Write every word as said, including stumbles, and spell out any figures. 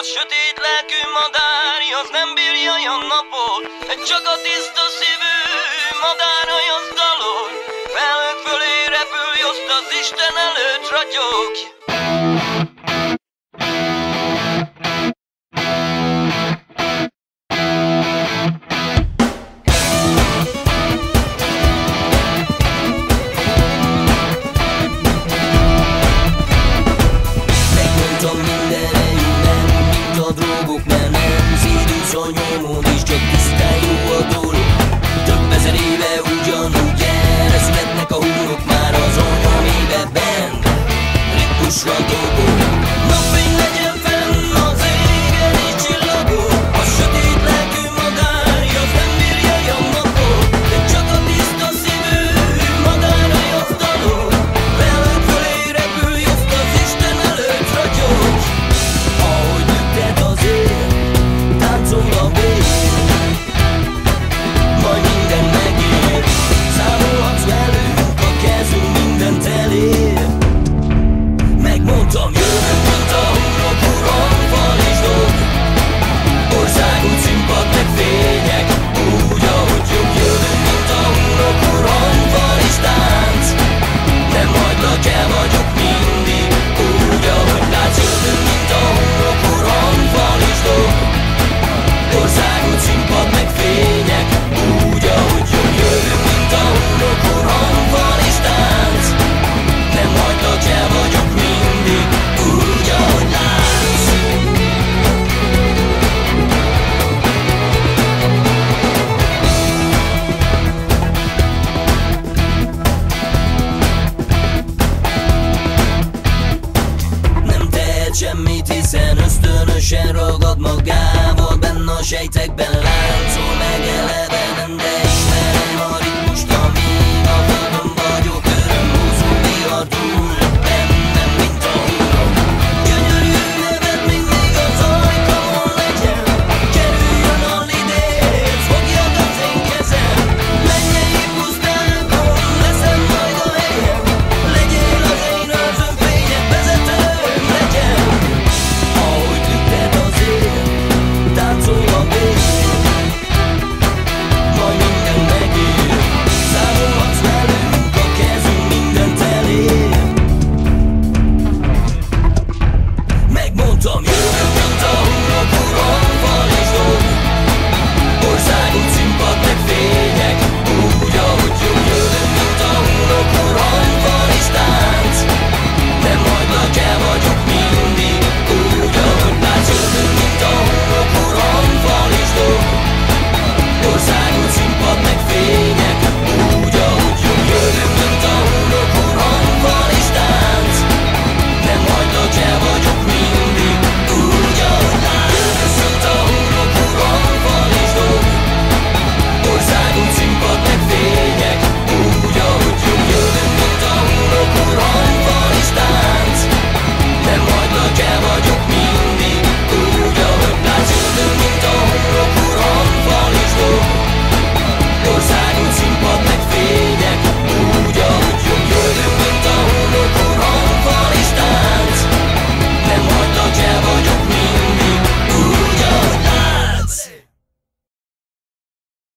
A sötét lelkű madár, az nem bírja a napot, csak a tiszta szívű madár az dalol. Felhők fölé repülj, azt az Isten előtt ragyogj. Semmit, hiszen ösztönösen ragad magával, benne a sejtekben láncol, megeled, de ismered.